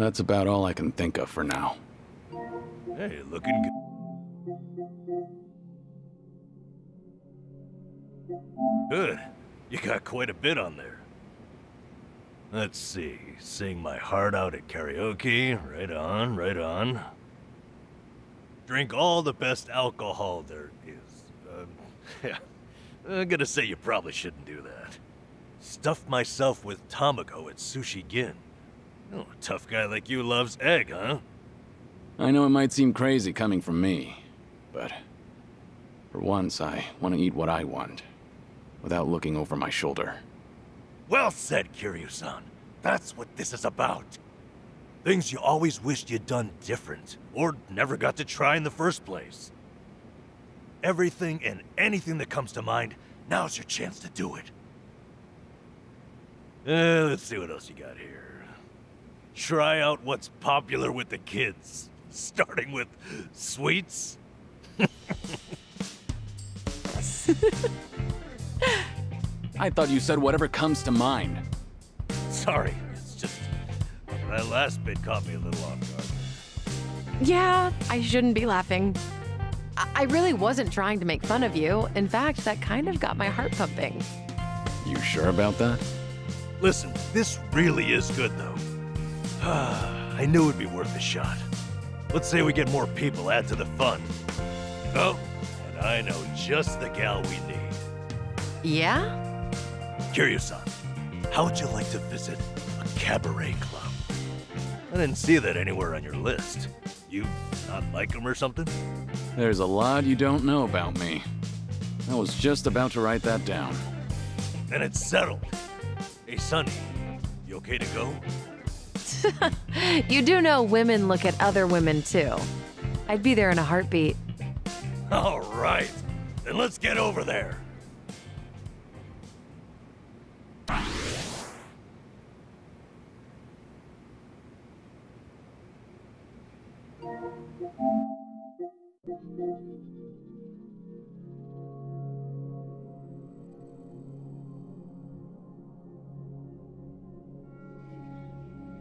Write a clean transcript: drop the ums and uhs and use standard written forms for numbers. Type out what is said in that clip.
That's about all I can think of for now. Hey, looking good. Good. You got quite a bit on there. Let's see. Sing my heart out at karaoke. Right on, right on. Drink all the best alcohol there is. Yeah. I'm gonna say you probably shouldn't do that. Stuffed myself with Tamago at Sushi Gin. Oh, a tough guy like you loves egg, huh? I know it might seem crazy coming from me, but for once I want to eat what I want, without looking over my shoulder. Well said, Kiryu-san. That's what this is about. Things you always wished you'd done different, or never got to try in the first place. Everything and anything that comes to mind, now's your chance to do it. Let's see what else you got here. Try out what's popular with the kids, starting with sweets. I thought you said whatever comes to mind. Sorry, it's just that last bit caught me a little off guard. Yeah, I shouldn't be laughing. I really wasn't trying to make fun of you. In fact, that kind of got my heart pumping. You sure about that? Listen, this really is good, though. I knew it'd be worth a shot. Let's say we get more people, add to the fun. Oh, and I know just the gal we need. Yeah? Kiryu-san, how would you like to visit a cabaret club? I didn't see that anywhere on your list. You not like them or something? There's a lot you don't know about me. I was just about to write that down. Then it's settled. Hey, Sonny, you okay to go? You do know women look at other women, too. I'd be there in a heartbeat. All right. Then let's get over there.